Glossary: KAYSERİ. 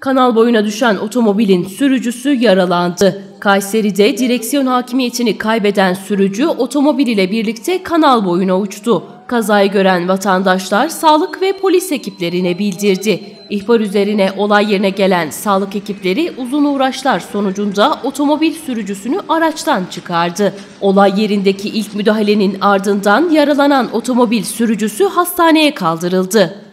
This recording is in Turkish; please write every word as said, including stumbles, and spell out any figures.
Kanal boyuna düşen otomobilin sürücüsü yaralandı. Kayseri'de direksiyon hakimiyetini kaybeden sürücü otomobil ile birlikte kanal boyuna uçtu. Kazayı gören vatandaşlar sağlık ve polis ekiplerine bildirdi. İhbar üzerine olay yerine gelen sağlık ekipleri uzun uğraşlar sonucunda otomobil sürücüsünü araçtan çıkardı. Olay yerindeki ilk müdahalenin ardından yaralanan otomobil sürücüsü hastaneye kaldırıldı.